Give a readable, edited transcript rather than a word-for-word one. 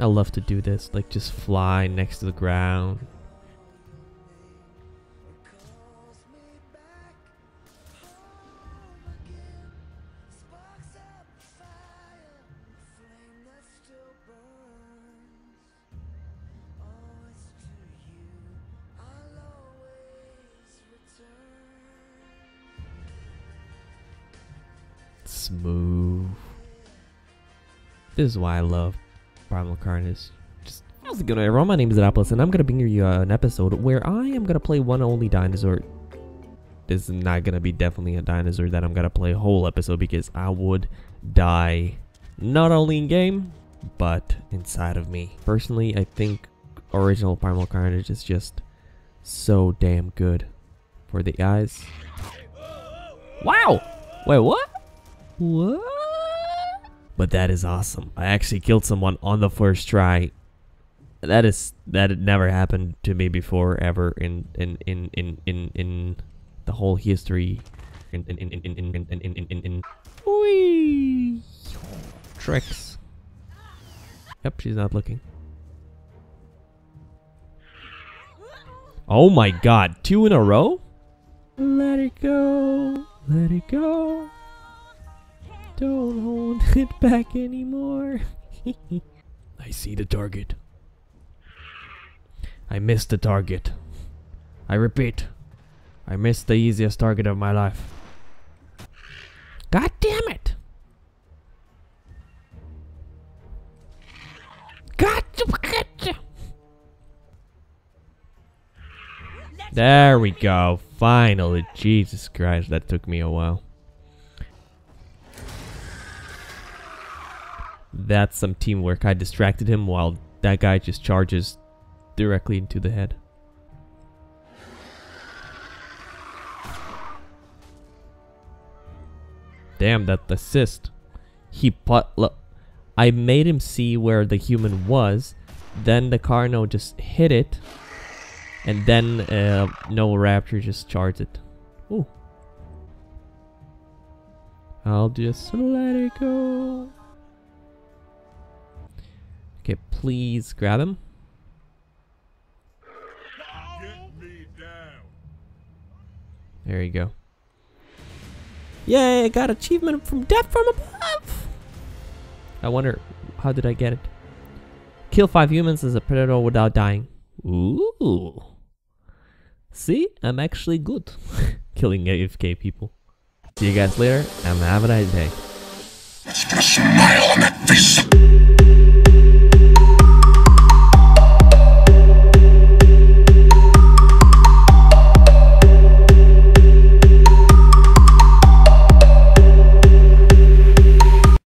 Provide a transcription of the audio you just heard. I love to do this, like just fly next to the ground. Smooth. This is why I love Primal Carnage. Just, how's it going, everyone? My name is MrRapolas, and I'm going to bring you an episode where I am going to play one only dinosaur. This is not going to be definitely a dinosaur that I'm going to play a whole episode, because I would die not only in game, but inside of me. Personally, I think original Primal Carnage is just so damn good for the eyes. Wow! Wait, what? What? But that is awesome. I actually killed someone on the first try. That had never happened to me before, ever in the whole history. Whee! Tricks. Yep, she's not looking. Oh my god, 2 in a row? Let it go. Let it go. Don't hold it back anymore. I see the target. I missed the target. I repeat, I missed the easiest target of my life. God damn it! Gotcha! There we go. Finally, Jesus Christ, that took me a while. That's some teamwork. I distracted him while that guy just charges directly into the head. Damn, that assist. He look, I made him see where the human was, then the Carno just hit it, and then no Raptor just charged it. Ooh. I'll just let it go. Okay, please grab him. Get me down. There you go. Yay, I got achievement from Death from Above! I wonder, how did I get it? Kill 5 humans as a predator without dying. Ooh. See, I'm actually good. Killing AFK people. See you guys later, and have a nice day. Let's put a smile on that face.